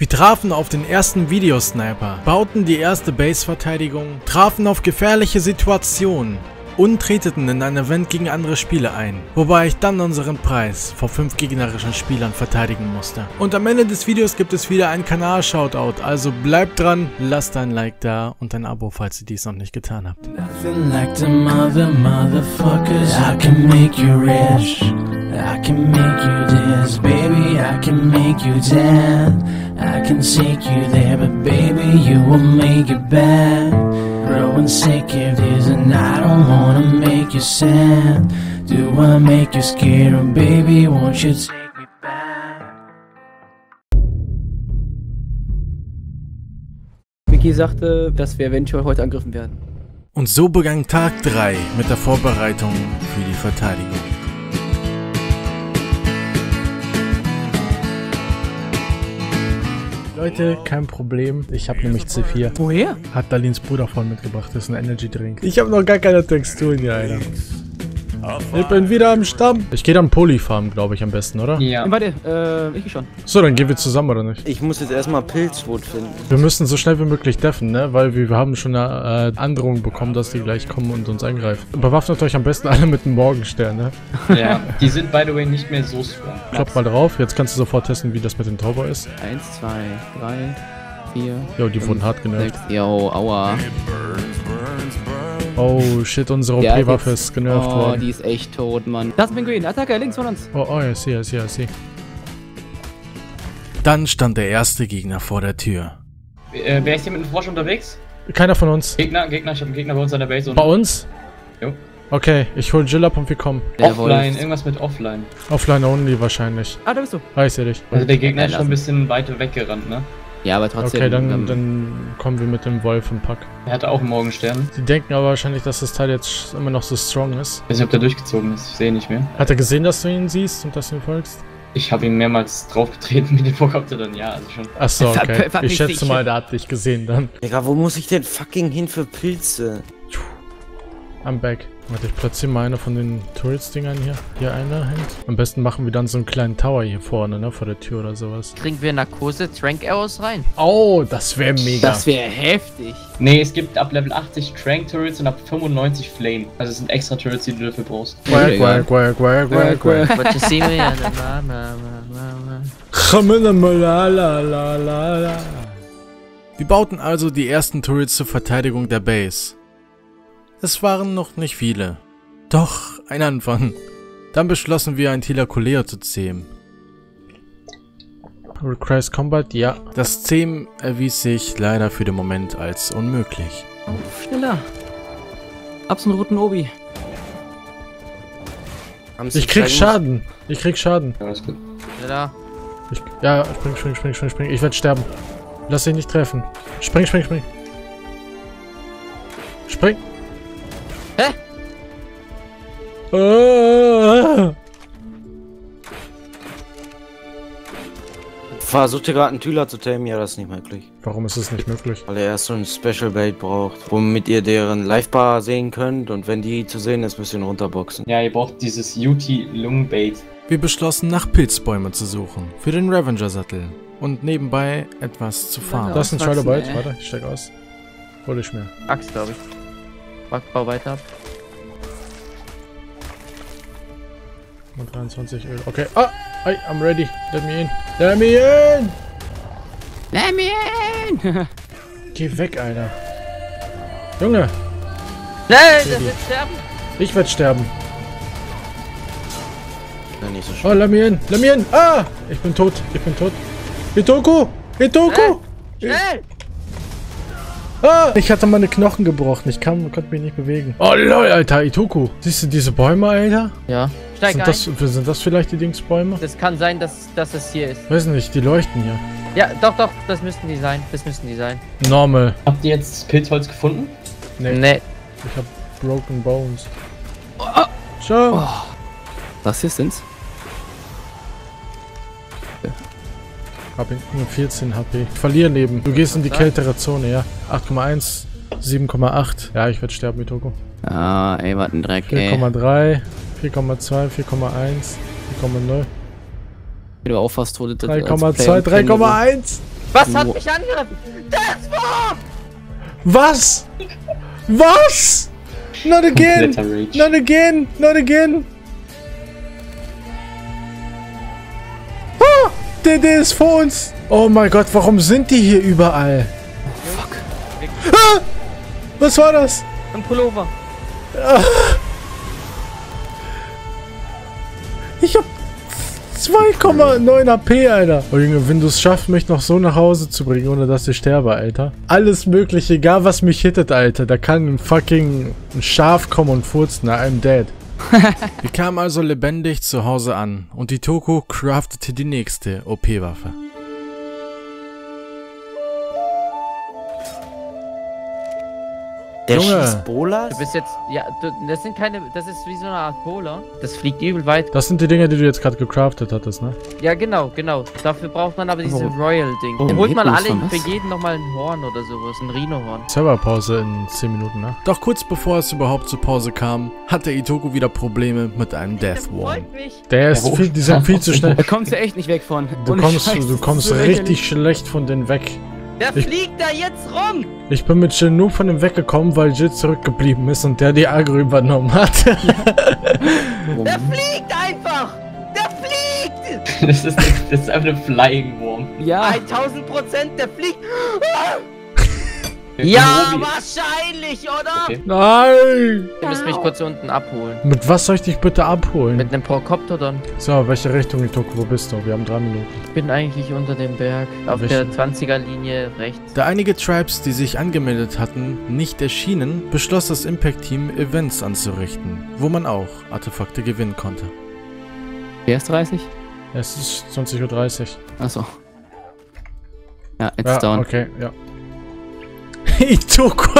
Wir trafen auf den ersten Videosniper, bauten die erste Base-Verteidigung, trafen auf gefährliche Situationen und treteten in ein Event gegen andere Spiele ein, wobei ich dann unseren Preis vor 5 gegnerischen Spielern verteidigen musste. Und am Ende des Videos gibt es wieder einen Kanal-Shoutout, also bleibt dran, lasst ein Like da und ein Abo, falls ihr dies noch nicht getan habt. I can make you dance, baby, I can make you tan. I can take you there, but baby, you will make it bad. Growing sick of this and I don't wanna make you sad. Do I make you scared, or baby, won't you take me back? Mickey sagte, dass wir eventuell heute angegriffen werden. Und so begann Tag 3 mit der Vorbereitung für die Verteidigung. Leute, kein Problem. Ich habe nämlich C4. Woher? Hat Darlins Bruder vorhin mitgebracht. Das ist ein Energy Drink. Ich habe noch gar keine Texturen hier, Alter. Ich bin wieder am Stamm. Ich gehe dann Polyfarm, glaube ich, am besten, oder? Ja. Warte, ich geh schon. So, dann gehen wir zusammen, oder nicht? Ich muss jetzt erstmal Pilzwut finden. Wir müssen so schnell wie möglich deffen, ne? Weil wir haben schon eine Androhung bekommen, dass die gleich kommen und uns angreifen. Bewaffnet euch am besten alle mit einem Morgenstern, ne? Ja, die sind, by the way, nicht mehr so strong. Klopp mal drauf. Jetzt kannst du sofort testen, wie das mit dem Tauber ist. 1, 2, 3, 4. Jo, die wurden hart genervt. 6. Jo, aua. Oh shit, unsere OP-Waffe ist genervt worden. Oh, die ist echt tot, Mann. Das ist Pinguin, Attacke, links von uns. Oh, I see, I see, I see. Dann stand der erste Gegner vor der Tür. Wer ist hier mit dem Frosch unterwegs? Keiner von uns. Gegner, ich hab einen Gegner bei uns an der Base. Bei uns? Jo. Okay, ich hol Jill ab und wir kommen. Offline, irgendwas mit Offline. Offline only wahrscheinlich. Ah, da bist du. Ah, ich seh dich. Also der Gegner ist schon ein bisschen weit weggerannt, ne? Ja, aber trotzdem. Okay, dann kommen wir mit dem Wolf im Pack. Er hatte auch einen Morgenstern. Sie denken aber wahrscheinlich, dass das Teil jetzt immer noch so strong ist. Ich weiß nicht, ob der durchgezogen ist. Ich sehe ihn nicht mehr. Hat er gesehen, dass du ihn siehst und dass du ihn folgst? Ich habe ihn mehrmals draufgetreten, wie den vorkommt er dann. Ja, also schon. Achso, okay. Ich schätze mal, der hat dich gesehen dann. Digga, wo muss ich denn fucking hin für Pilze? I'm back. Warte, ich platziere mal eine von den Turrets-Dingern hier. Hier eine hin. Am besten machen wir dann so einen kleinen Tower hier vorne, ne? Vor der Tür oder sowas. Kriegen wir Narkose-Trank-Arrows rein? Oh, das wäre mega. Das wäre heftig. Nee, es gibt ab Level 80 Trank-Turrets und ab 95 Flame. Also es sind extra Turrets, die du dafür brauchst. Wir bauten also die ersten Turrets zur Verteidigung der Base. Es waren noch nicht viele. Doch, ein Anfang. Dann beschlossen wir, ein Thylacoleo zu zähmen. Requires Combat, ja. Das Zähmen erwies sich leider für den Moment als unmöglich. Schneller! Ab's einen roten Obi. Ich krieg Schaden! Ich krieg Schaden. Ja, alles gut. Schneller! Ja, spring. Ich werde sterben. Lass dich nicht treffen. Spring. Spring! Hä? Versuchte gerade einen Thyla zu tamen, ja, das ist nicht möglich. Warum ist es nicht möglich? Weil er erst so ein Special Bait braucht, womit ihr deren Livebar sehen könnt und wenn die zu sehen ist, müsst ihr ihn runterboxen. Ja, ihr braucht dieses UT-Lung-Bait. Wir beschlossen, nach Pilzbäumen zu suchen, für den Ravenger-Sattel und nebenbei etwas zu farmen. Das ist ein Trailer Bait, warte, ich steig aus. Hol ich mir. Axt, glaube ich. Backbau weiter ab. Und 23 Öl. Okay. Ah! I'm ready. Let me in. Let me in! Geh weg, Alter. Junge! Nein, der wird sterben! Ich werd sterben. Nein, nicht so schlimm. Oh, let me in! Ah! Ich bin tot. Itoku! Schnell! Ah, ich hatte meine Knochen gebrochen. Ich konnte mich nicht bewegen. Oh lol, Alter, Itoku. Siehst du diese Bäume, Alter? Ja. Steig ein. Sind das vielleicht die Dingsbäume? Das kann sein, dass es hier ist. Weiß nicht, die leuchten hier. Ja, doch, das müssten die sein. Normal. Habt ihr jetzt Pilzholz gefunden? Nee. Ich hab Broken Bones. Oh. Ciao. Oh. Das hier sind's. Hab nur 14 HP. Ich verliere Leben. Du gehst in die kältere Zone, ja. 8,1, 7,8. Ja, ich werde sterben, Itoku. Ah, ey, was ein Dreck, 4,3, 4,2, 4,1, 4,0. Du auch fast tot. 3,2, 3,1. Was hat mich angegriffen? Das war! Was? Was? Not again! Not again! Not again! Ah! Der ist vor uns! Oh mein Gott, warum sind die hier überall? Oh, fuck. Ah! Was war das? Ein Pullover. Ah! Ich hab 2,9 AP, Alter. Oh Junge, wenn du es schaffst, mich noch so nach Hause zu bringen, ohne dass ich sterbe, Alter. Alles mögliche, egal was mich hittet, Alter. Da kann ein fucking Schaf kommen und furzen. I'm dead. Wir kamen also lebendig zu Hause an und Itoku craftete die nächste OP-Waffe. Der schießt Bola? Du bist jetzt. Ja, das sind keine. Das ist wie so eine Art Bola. Das fliegt übel weit. Das sind die Dinger, die du jetzt gerade gecraftet hattest, ne? Ja, genau, genau. Dafür braucht man aber diese Royal-Ding. Dann holt man alle für jeden nochmal ein Horn oder sowas. Ein Rhino-Horn. Serverpause in 10 Minuten, ne? Doch kurz bevor es überhaupt zur Pause kam, hatte Itoku wieder Probleme mit einem Death Warm. Der ist viel, die sind viel zu schnell. Da kommst du echt nicht weg von. Du kommst richtig schlecht von denen weg. Der fliegt da jetzt rum! Ich bin mit Jill nur von ihm weggekommen, weil Jill zurückgeblieben ist und der die Agro übernommen hat. Der fliegt einfach! Der fliegt! Das ist einfach eine Flying Wurm. Ja. 1000%, der fliegt! Ja, wahrscheinlich, oder? Okay. Nein! Ihr müsst mich kurz unten abholen. Mit was soll ich dich bitte abholen? Mit einem Prokoptodon. So, welche Richtung, Itoku, wo bist du? Wir haben 3 Minuten. Ich bin eigentlich unter dem Berg, auf der 20er-Linie rechts. Da einige Tribes, die sich angemeldet hatten, nicht erschienen, beschloss das Impact-Team, Events anzurichten, wo man auch Artefakte gewinnen konnte. Wer ist 30? Ja, es ist 20:30 Uhr. Achso. Ja, it's down. Okay, ja. Itoku.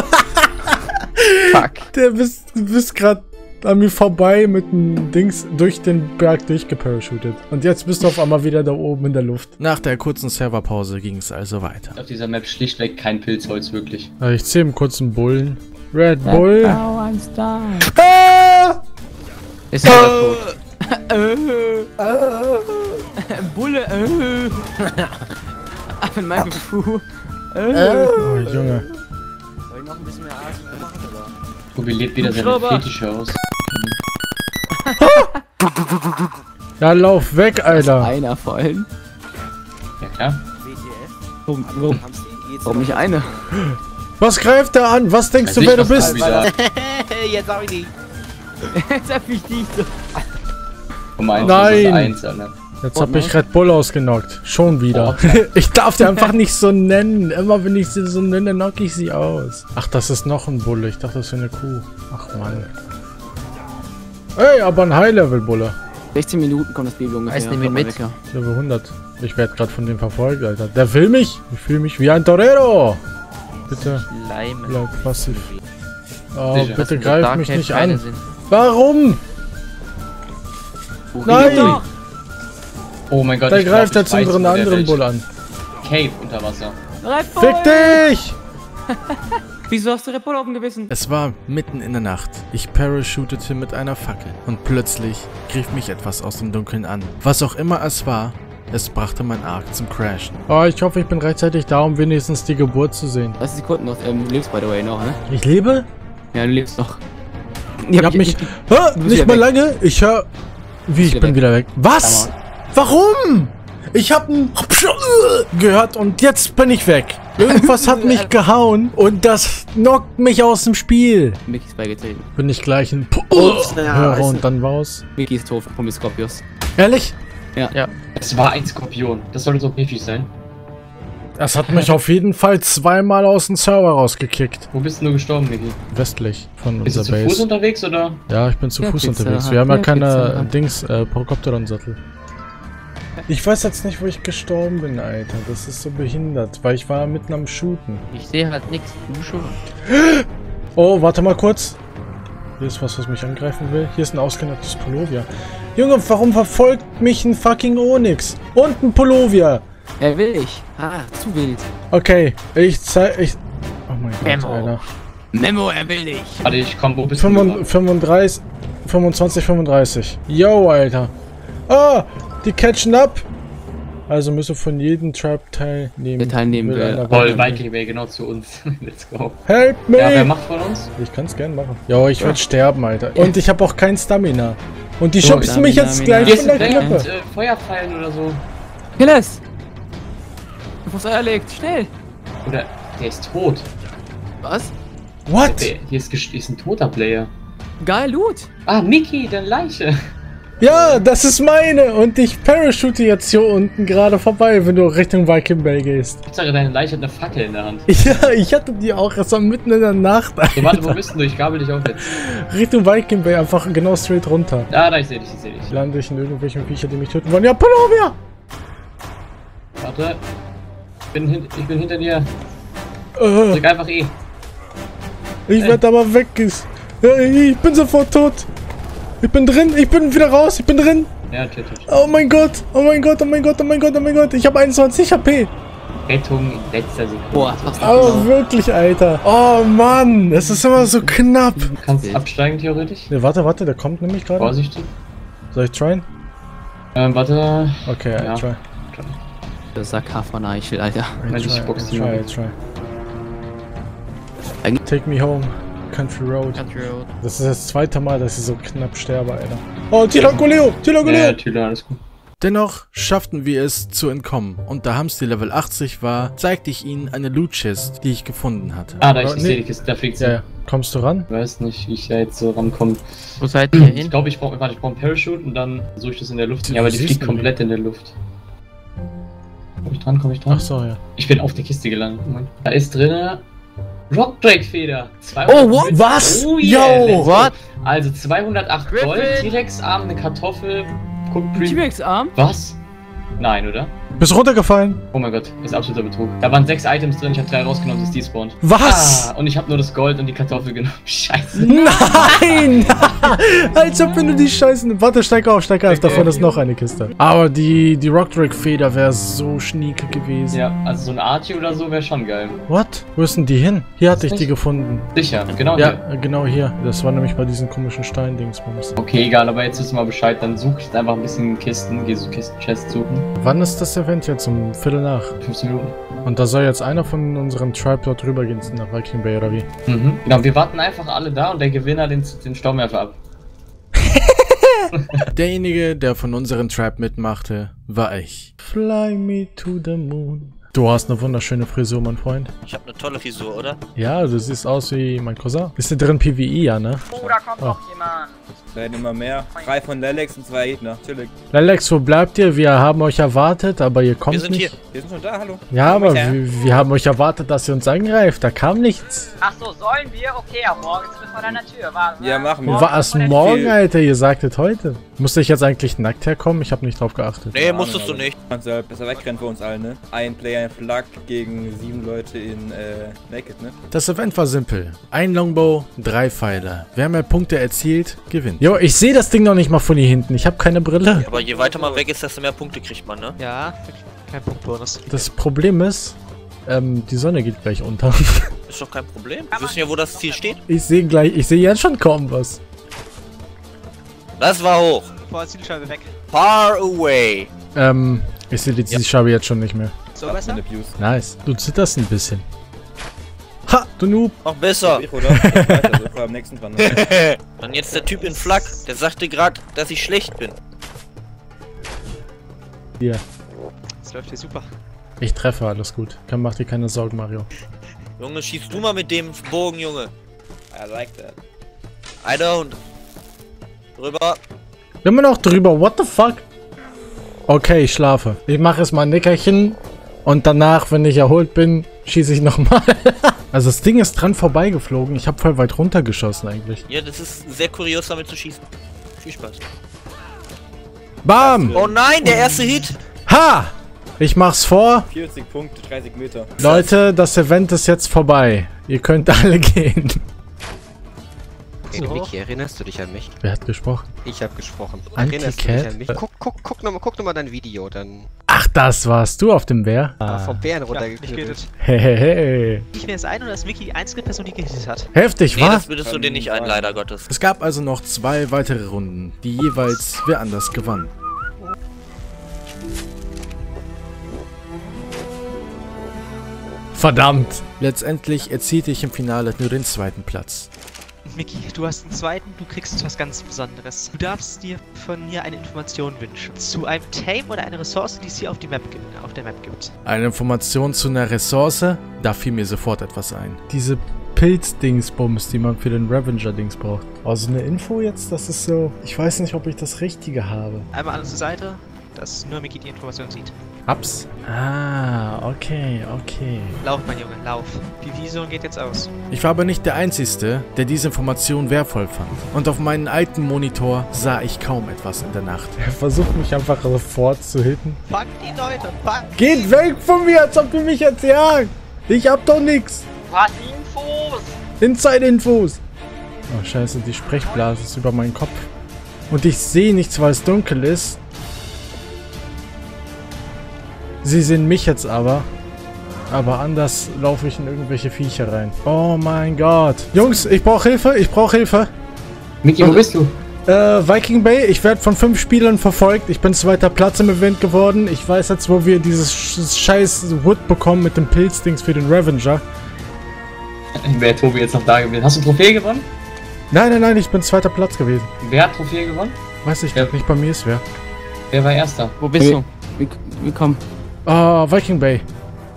Fuck. Du bist gerade an mir vorbei mit einem Dings durch den Berg durchgeparachutet. Und jetzt bist du auf einmal wieder da oben in der Luft. Nach der kurzen Serverpause ging es also weiter. Auf dieser Map schlichtweg kein Pilzholz, wirklich. Also ich zähle einen kurzen Bullen. Red Bull. Ist er tot? Bulle. Ab in meinem Fuß. Oh, Junge. Soll ich noch ein bisschen mehr Arsch machen, oder? Tobi lebt wieder seine Fetische aus. Ja, lauf weg, Alter. Einer fallen. Ja, klar. Warum nicht eine? Was greift der an? Was denkst du, wer du bist? Jetzt hab ich dich. Jetzt hab ich dich. Nein. Jetzt hab ich Red Bull ausgenockt. Schon wieder. Ich darf die einfach nicht so nennen. Immer wenn ich sie so nenne, knock ich sie aus. Ach, das ist noch ein Bulle. Ich dachte, das wäre eine Kuh. Ach, Mann. Ey, aber ein High-Level-Bulle. 16 Minuten kommt das Baby ungefähr. Ich nehme mit. Ich habe 100. Ich werde gerade von dem verfolgt, Alter. Der will mich. Ich fühle mich wie ein Torero. Bitte bleib passiv. Oh, bitte greif mich nicht an. Warum? Nein! Oh mein Gott, da greift er zum anderen Bull an. Cave unter Wasser. Fick dich! Wieso hast du Red Bull oben gewissen? Es war mitten in der Nacht. Ich parachutete mit einer Fackel. Und plötzlich griff mich etwas aus dem Dunkeln an. Was auch immer es war, es brachte mein Ark zum Crashen. Oh, ich hoffe, ich bin rechtzeitig da, um wenigstens die Geburt zu sehen. 30 Sekunden noch. Du lebst, by the way, noch, ne? Ich lebe? Ja, du lebst noch. Ich hab mich... Nicht mal lange. Ich höre... Wie, ich bin wieder weg. Was? Warum? Ich hab ein gehört und jetzt bin ich weg. Irgendwas hat mich gehauen und das knockt mich aus dem Spiel. Mickey ist beigetreten. Bin ich gleich ein höre und dann raus. Mickey ist tot vom Skorpius. Ehrlich? Ja. Ja. Es war ein Skorpion. Das sollte so pfiffig sein. Das hat mich auf jeden Fall 2-mal aus dem Server rausgekickt. Wo bist du nur gestorben, Mickey? Westlich von unserer Base. Bist du zu Fuß unterwegs, oder? Ja, ich bin zu Fuß unterwegs. Wir haben ja keine Dings, Prokopteron-Sattel. Ich weiß jetzt nicht, wo ich gestorben bin, Alter. Das ist so behindert, weil ich war mitten am Shooten. Ich sehe halt nichts. Du schon. Oh, warte mal kurz. Hier ist was, was mich angreifen will. Hier ist ein ausgenacktes Polovia. Junge, warum verfolgt mich ein fucking Onyx? Und ein Polovia. Er will ich. Ah, zu wild. Okay, ich zeig... Oh mein Gott, Memo. Alter. Memo, er will dich. Warte, ich komm, wo bist du? 35... 25, 35. Yo, Alter. Ah! Die catchen ab. Also müssen von jedem Tribe teilnehmen. Der teilnehmen will. Voll Viking Bay, genau zu uns. Let's go. Help me! Ja, wer macht von uns? Ich kann's gern machen. Jo, ich werde sterben, Alter. Und ich habe auch kein Stamina. Und die schubsen mich jetzt gleich von der Klippe. Feuerfallen oder so. Kill es! Bevor es Eier legt, schnell! Oder, der ist tot. Was? What? Hier ist ein toter Player. Geil, Loot! Ah, Mickey, deine Leiche! Ja, das ist meine! Und ich parachute jetzt hier unten gerade vorbei, wenn du Richtung Viking Bay gehst. Ich sage, deine Leiche hat eine Fackel in der Hand. Ja, ich hatte die auch, das war mitten in der Nacht. So, warte, wo bist du? Ich gabel dich auch jetzt. Richtung Viking Bay, einfach genau straight runter. Ah, da, ich seh dich. Lande ich in irgendwelchen Viecher, die mich töten wollen. Ja, Polovia! Warte. Ich bin hinter dir. Drück einfach E. Ich werde aber weg. Ich bin sofort tot. Ich bin drin, ich bin wieder raus, ich bin drin. Ja, natürlich. Oh mein Gott, oh mein Gott, oh mein Gott, oh mein Gott, oh mein Gott. Ich habe 21 HP. Rettung in letzter Sekunde. Boah, oh, wirklich, Alter. Oh Mann, es ist immer so knapp. Kannst du absteigen, theoretisch? Ne, warte, der kommt nämlich gerade. Vorsichtig. Soll ich tryen? Warte. Okay, ja. I try. Der Sack Hafer-Neichel, Alter. I try. Take me home. Country Road. Das ist das zweite Mal, dass ich so knapp sterbe, Alter. Oh, Thylacoleo! Ja, Thyla, alles gut. Dennoch schafften wir es zu entkommen. Und da Hamsti Level 80 war, zeigte ich ihnen eine Loot-Chest, die ich gefunden hatte. Ah, da sehe ich es, da fliegt sie. Ja. Kommst du ran? Ich weiß nicht, wie ich da jetzt so rankomme. Wo seid ihr hin? Ich glaube, ich brauche einen Parachute und dann suche ich das in der Luft. Ja, aber die fliegt komplett in der Luft. Komm ich dran? Ach so, ja. Ich bin auf der Kiste gelandet. Da ist drinne... Rockdrake-Feder! Oh, what? Was? Oh, yeah. Yo, what? Also 208 Gold, T-Rex-Arm, eine Kartoffel, T-Rex-Arm? Was? Nein, oder? Bist runtergefallen? Oh mein Gott, ist absoluter Betrug. Da waren 6 Items drin, ich habe 3 rausgenommen, das ist despawned. Was? Ah, und ich habe nur das Gold und die Kartoffel genommen. Scheiße. Nein! Als ob wenn du die Scheiße... Warte, steig auf, okay, davon ist noch eine Kiste. Aber die Rockdrake-Feder wäre so schnieke gewesen. Ja, also so ein Archie oder so wäre schon geil. What? Wo ist denn die hin? Hier hatte ich die gefunden. Sicher, genau hier. Ja, genau hier. Das war nämlich bei diesen komischen Steindings. Okay, egal, aber jetzt wissen wir Bescheid. Dann suchst einfach ein bisschen Kisten, gehst du Kisten-Chest suchen. Wann ist das Event jetzt? Um Viertel nach? 15 Minuten. Und da soll jetzt einer von unserem Tribe dort rübergehen nach Viking Bay, oder wie? Mhm. Genau, wir warten einfach alle da und der Gewinner den Staumwerfer ab. Derjenige, der von unserem Tribe mitmachte, war ich. Fly me to the moon. Du hast eine wunderschöne Frisur, mein Freund. Ich habe eine tolle Frisur, oder? Ja, du siehst aus wie mein Cousin. Ist da drin PvE, ja, ne? Oh, da kommt noch jemand. Da werden immer mehr. 3 von Lelex und 2 Gegner. Chillig. Lelex, wo bleibt ihr? Wir haben euch erwartet, aber ihr kommt nicht. Wir sind hier. Wir sind schon da, hallo. Ja, aber wir haben euch erwartet, dass ihr uns angreift. Da kam nichts. Ach so, sollen wir? Okay, ja, morgen sind wir vor deiner Tür. Warten wir. Ja, machen wir. Was, morgen, Alter? Ihr sagtet heute. Musste ich jetzt eigentlich nackt herkommen? Ich habe nicht drauf geachtet. Nee, musstest du nicht. Man soll besser wegrennen für uns alle, ne? Ein Player in Flak gegen 7 Leute in Make it, ne? Das Event war simpel. Ein Longbow, 3 Pfeile. Wer mehr Punkte erzielt, gewinnt. Jo, ich sehe das Ding noch nicht mal von hier hinten. Ich habe keine Brille. Ja, aber je weiter man weg ist, desto mehr Punkte kriegt man, ne? Ja, kein Punktbonus. Das Problem ist, die Sonne geht gleich unter. Ist doch kein Problem. Wir wissen ja, wo das Ziel steht. Ich sehe jetzt schon kaum was. Das war hoch. Boah, Zielscheibe weg. Far away. Ich sehe die Zielscheibe jetzt schon nicht mehr. So besser? Nice. Du zitterst ein bisschen. Ha, du Noob. Noch besser. Dann jetzt der Typ in Flak. Der sagte gerade, dass ich schlecht bin. Hier. Das läuft hier super. Ich treffe, alles gut. Mach dir keine Sorgen, Mario. Junge, schießt du mal mit dem Bogen, Junge. I like that. I don't. Drüber. Immer noch drüber, what the fuck? Okay, ich schlafe. Ich mache erstmal ein Nickerchen und danach, wenn ich erholt bin, schieße ich nochmal. Also das Ding ist dran vorbeigeflogen. Ich habe voll weit runtergeschossen eigentlich. Ja, das ist sehr kurios damit zu schießen. Viel Spaß. Bam! Oh nein, der erste Hit! Ha! Ich mach's vor. 40 Punkte, 30 Meter. Leute, das Event ist jetzt vorbei. Ihr könnt alle gehen. Mickey, erinnerst du dich an mich? Wer hat gesprochen? Ich habe gesprochen. Erinnerst du dich an mich? Guck nochmal dein Video, dann... Ach, das warst du auf dem Bär? Ah, vom Bären runtergeknüttelt. Hehehe. Ich mir jetzt ein, oder dass Mickey die einzige Person, die gehittet hat. Heftig, nee, was? Das würdest du dir nicht ein, leider Gottes. Es gab also noch 2 weitere Runden, die jeweils wer anders gewann. Verdammt! Letztendlich erzielte ich im Finale nur den zweiten Platz. Mickey, du hast den zweiten, du kriegst was ganz Besonderes. Du darfst dir von mir eine Information wünschen. Zu einem Tame oder einer Ressource, die es hier auf, der Map gibt. Eine Information zu einer Ressource? Da fiel mir sofort etwas ein. Diese Pilz-Dingsbums, die man für den Revenger-Dings braucht. Also eine Info jetzt, das ist so... Ich weiß nicht, ob ich das Richtige habe. Einmal alles zur Seite, dass nur Mickey die Information sieht. Ups. Ah, okay, okay. Lauf, mein Junge, lauf. Die Vision geht jetzt aus. Ich war aber nicht der Einzige, der diese Information wertvoll fand. Und auf meinen alten Monitor sah ich kaum etwas in der Nacht. Er versucht mich einfach sofort zu hitten. Fuck die Leute, fuck! Geht weg von mir, als ob ihr mich jetzt jagt! Ich hab doch nix! Was? Infos! Inside-Infos! Oh, scheiße, die Sprechblase ist über meinen Kopf. Und ich sehe nichts, weil es dunkel ist. Sie sehen mich jetzt aber anders laufe ich in irgendwelche Viecher rein. Oh mein Gott. Jungs, ich brauche Hilfe, ich brauche Hilfe. Mickey, wo bist du? Viking Bay, ich werde von 5 Spielern verfolgt. Ich bin 2. Platz im Event geworden. Ich weiß jetzt, wo wir dieses scheiß Wood bekommen mit dem Pilzdings für den Revenger. Wäre Tobi jetzt noch da gewesen. Hast du eine Trophäe gewonnen? Nein, nein, nein, ich bin 2. Platz gewesen. Wer hat Trophäe gewonnen? Weiß ich nicht, bei mir ist wer. Wer war Erster? Wo bist du? Willkommen. Oh, Viking Bay.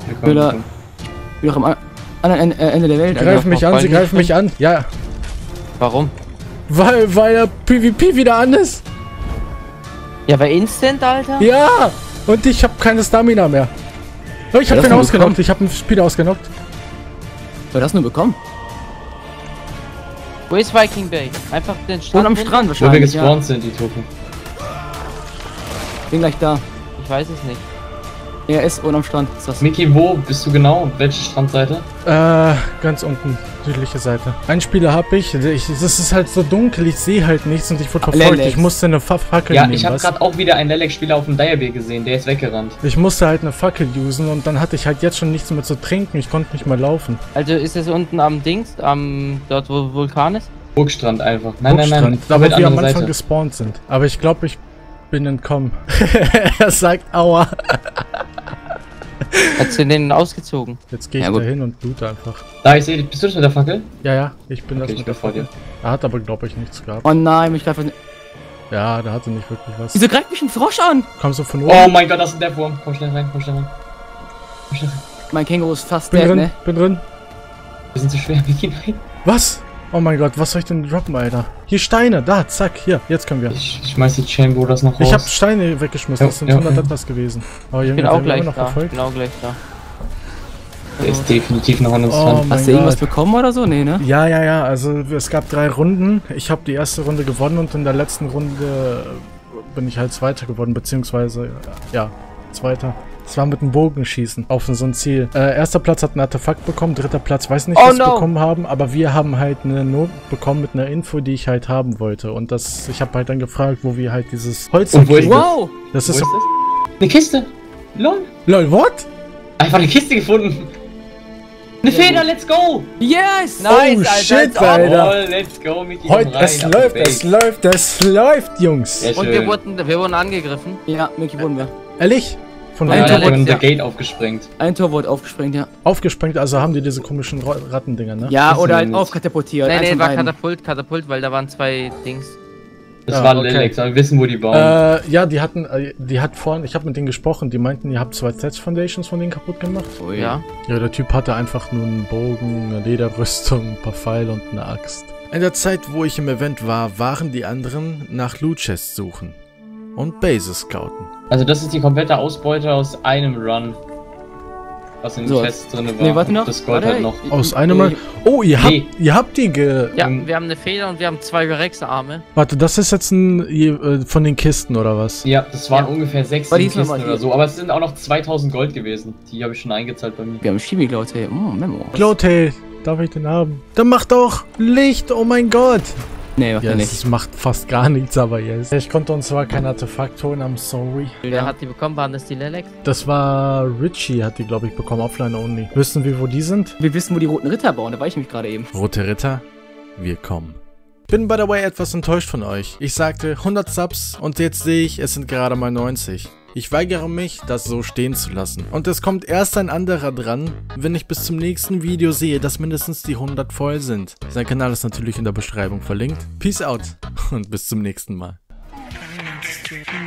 Ich bin am anderen Ende der Welt. Sie greifen mich an, sie greifen mich an. Ja. Warum? Weil der PvP wieder an ist. Ja, weil Instant, Alter. Ja, und ich habe keine Stamina mehr. Ich habe den ausgenockt, ich habe einen Spieler ausgenockt. Wer hat das nur bekommen? Wo ist Viking Bay? Einfach den Strand. Am Strand wahrscheinlich. Wo wir gespawnt sind, die Token. Bin gleich da. Ich weiß es nicht. Er ist unten am Strand. Ist das Mickey, wo bist du genau? Welche Strandseite? Ganz unten. Südliche Seite. Einen Spieler habe ich. Es ist halt so dunkel, ich sehe halt nichts und ich wurde verfolgt. Lelex. Ich musste eine Fackel nehmen. Ja, ich habe gerade auch wieder einen Lelex-Spieler auf dem Diabee gesehen, der ist weggerannt. Ich musste halt eine Fackel usen und dann hatte ich halt jetzt schon nichts mehr zu trinken. Ich konnte nicht mehr laufen. Also ist es unten am Dings, dort wo Vulkan ist? Burgstrand einfach. Nein, Burgstrand. Nein, nein. Da, wo wir am Anfang gespawnt sind. Aber ich glaube, ich bin entkommen. Er sagt aua. Hat sie den ausgezogen? Jetzt gehe ich da hin und loot einfach. Da, ich sehe, bist du das mit der Fackel? Ja, ja, ich bin das mit der Fackel. Er hat aber, glaube ich, nichts gehabt. Oh nein, mich greift. Ja, da hatte nicht wirklich was. Wieso greift mich ein Frosch an? Kommst du von oben? Oh mein Gott, das ist ein Deathwurm. Komm schnell rein, komm schnell rein. Komm schnell rein. Mein Känguru ist fast dead, ne? Bin drin. Wir sind zu schwer, wir gehen rein. Was? Oh mein Gott, was soll ich denn droppen, Alter? Hier Steine, da, zack, hier, jetzt können wir. Ich schmeiß die Chain Broders noch raus. Ich hab Steine weggeschmissen, das sind 100 etwas gewesen. Oh, ich bin auch gleich da, Der ist definitiv noch an uns dran. Hast du irgendwas bekommen oder so? Nee, ne? Ja, ja, ja, also es gab 3 Runden. Ich habe die erste Runde gewonnen und in der letzten Runde bin ich halt Zweiter geworden, beziehungsweise, ja, Zweiter. Es war mit dem Bogenschießen auf so ein Ziel. Erster Platz hat ein Artefakt bekommen, 3. Platz weiß nicht, was wir bekommen haben, aber wir haben halt eine Not bekommen mit einer Info, die ich halt haben wollte. Und das, ich habe halt dann gefragt, wo wir halt dieses Holz und wow! Das ist eine Kiste! LOL! LOL, what? Einfach eine Kiste gefunden! Eine Feder, let's go! Yes! Nice, oh, Alter! Alter. Oh, let's go, Mickey! Heute, es läuft, es läuft, es läuft, Jungs! Ja, und wir wurden angegriffen. Ja, Mickey wurden wir. Ehrlich? Von einem Tor wurde der Gate aufgesprengt. Ein Tor wurde aufgesprengt, ja. Aufgesprengt, also haben die diese komischen Rattendinger, ne? Ja, oder halt aufkatapultiert. Nein, nein, war Katapult, weil da waren 2 Dings. Das war Lelex, aber wir wissen, wo die bauen. Ja, die hatten, ich habe mit denen gesprochen, die meinten, ihr habt 2 Sets-Foundations von denen kaputt gemacht. Oh ja. Ja, der Typ hatte einfach nur einen Bogen, eine Lederrüstung, ein paar Pfeile und eine Axt. In der Zeit, wo ich im Event war, waren die anderen nach Loot-Chests suchen und Bases scouten. Also das ist die komplette Ausbeute aus einem Run, was in den Chests drin war. Nee, warte noch. Das Gold halt noch. Aus einem Run? Oh, ihr habt die Ja, wir haben eine Feder und wir haben 2 Rex-Arme. Warte, das ist jetzt von den Kisten oder was? Ja, das waren ungefähr 6 Kisten oder so, aber es sind auch noch 2000 Gold gewesen. Die habe ich schon eingezahlt bei mir. Wir haben Chibi-Glowtail. Oh, Memo. Glowtail, darf ich den haben? Dann mach doch Licht, oh mein Gott. Nee, macht nicht. Es macht fast gar nichts, aber jetzt. Ich konnte uns zwar kein Artefakt holen, I'm sorry. Wer hat die bekommen? Waren das die Lelex? Das war Richie, hat die, glaube ich, bekommen, offline only. Wissen wir, wo die sind? Wir wissen, wo die Roten Ritter bauen, da war ich nämlich gerade eben. Rote Ritter, wir kommen. Bin, by the way, etwas enttäuscht von euch. Ich sagte 100 Subs und jetzt sehe ich, es sind gerade mal 90. Ich weigere mich, das so stehen zu lassen. Und es kommt erst ein anderer dran, wenn ich bis zum nächsten Video sehe, dass mindestens die 100 voll sind. Sein Kanal ist natürlich in der Beschreibung verlinkt. Peace out und bis zum nächsten Mal. Ich fang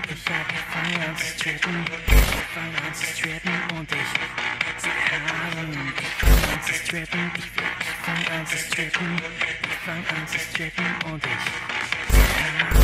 an zu strippen und ich